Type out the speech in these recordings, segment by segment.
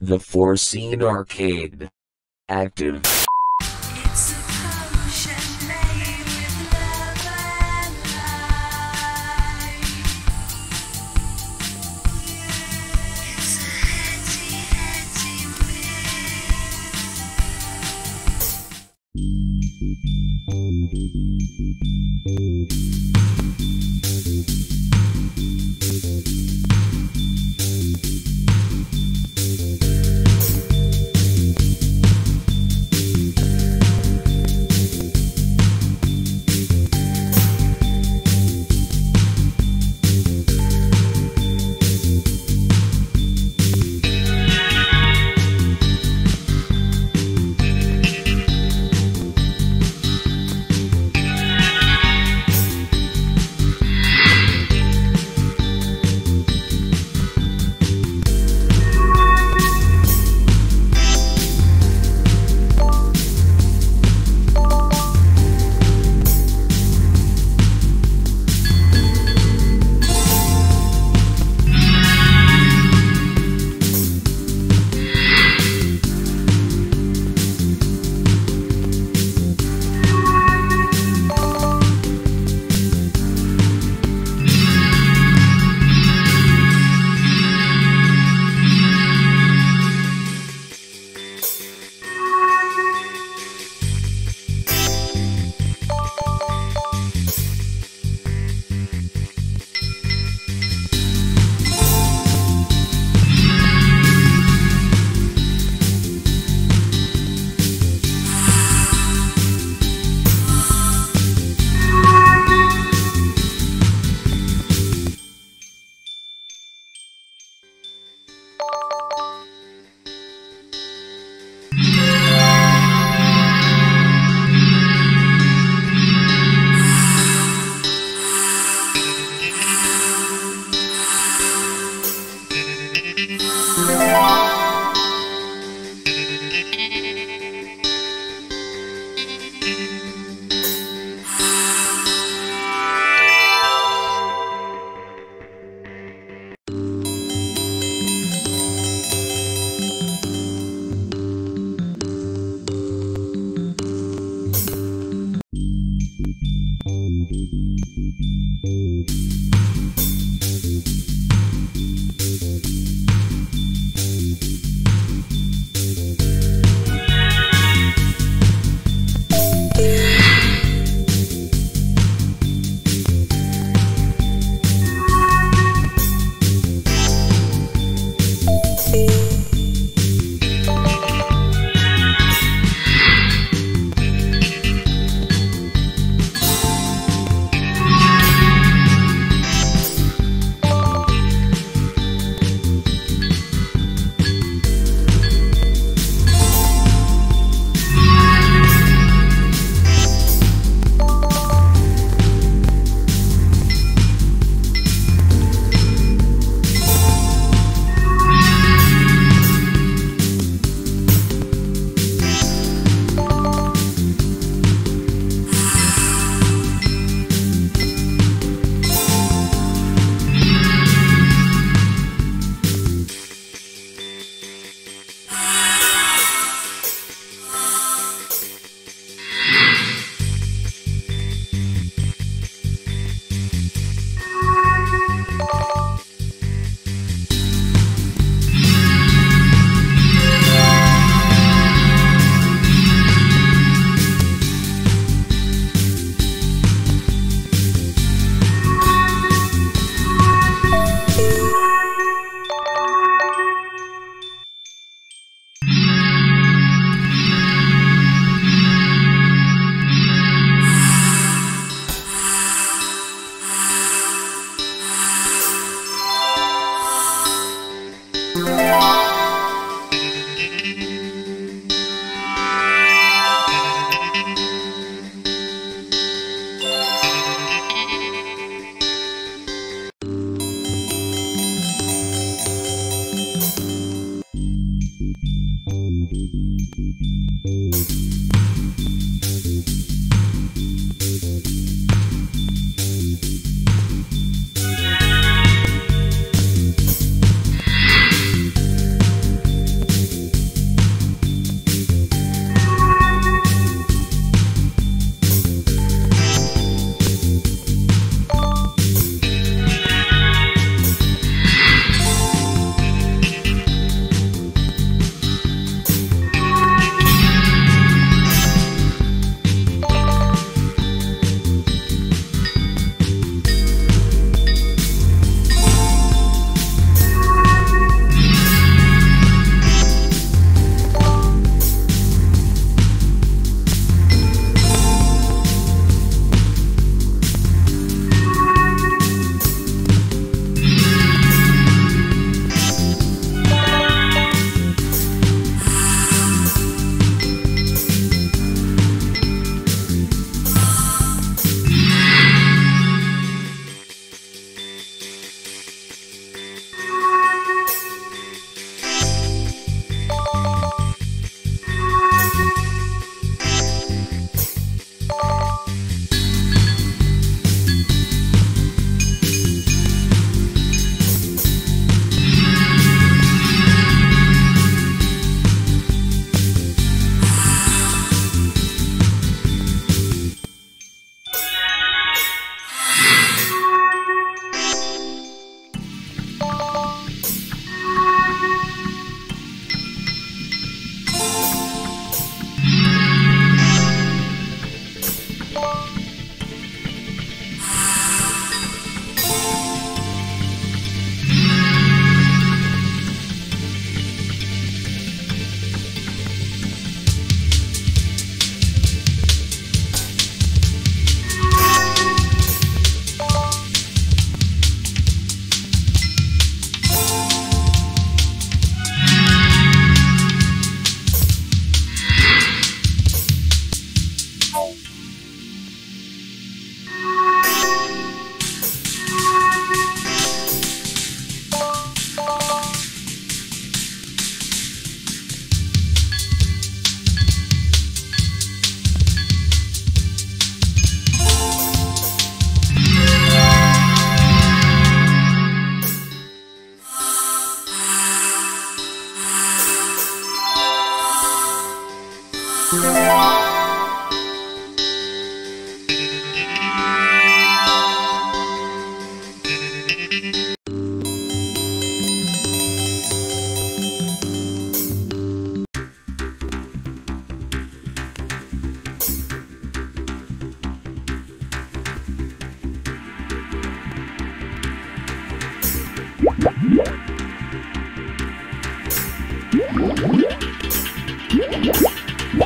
The Foreseen Arcade. Active. It's a potion made with love and life. It's a heady mist.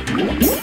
What?